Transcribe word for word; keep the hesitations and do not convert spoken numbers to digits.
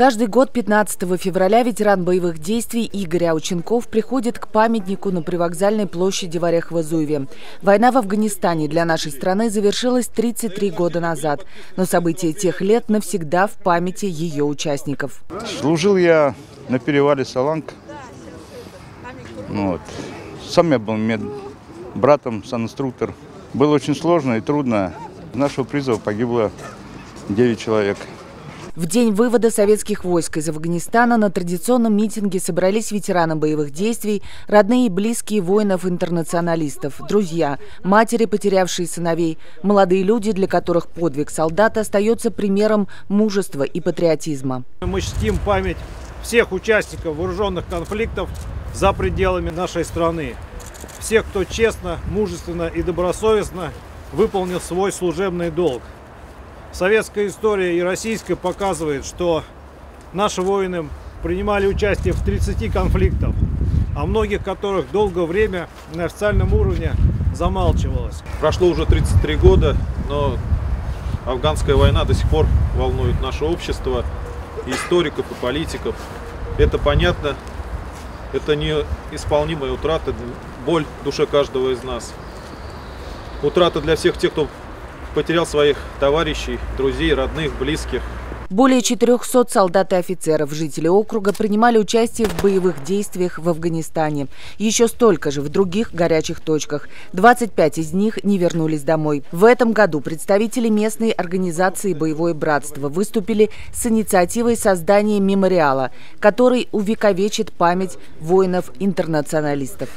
Каждый год пятнадцатого февраля ветеран боевых действий Игорь Оченков приходит к памятнику на привокзальной площади в Орехово-Зуеве. Война в Афганистане для нашей страны завершилась тридцать три года назад, но события тех лет навсегда в памяти ее участников. Служил я на перевале Саланг. Вот. Сам я был медбратом, санинструктор. Было очень сложно и трудно. С нашего призыва погибло девять человек. В день вывода советских войск из Афганистана на традиционном митинге собрались ветераны боевых действий, родные и близкие воинов-интернационалистов, друзья, матери, потерявшие сыновей, молодые люди, для которых подвиг солдата остается примером мужества и патриотизма. Мы чтим память всех участников вооруженных конфликтов за пределами нашей страны. Всех, кто честно, мужественно и добросовестно выполнил свой служебный долг. Советская история и российская показывает, что наши воины принимали участие в тридцати конфликтах, о многих которых долгое время на официальном уровне замалчивалось. Прошло уже тридцать три года, но афганская война до сих пор волнует наше общество, и историков, и политиков. Это понятно, это неисполнимая утрата, боль в душе каждого из нас. Утрата для всех тех, кто потерял своих товарищей, друзей, родных, близких. Более четырёхсот солдат и офицеров, жители округа, принимали участие в боевых действиях в Афганистане. Еще столько же в других горячих точках. двадцать пять из них не вернулись домой. В этом году представители местной организации «Боевое братство» выступили с инициативой создания мемориала, который увековечит память воинов-интернационалистов.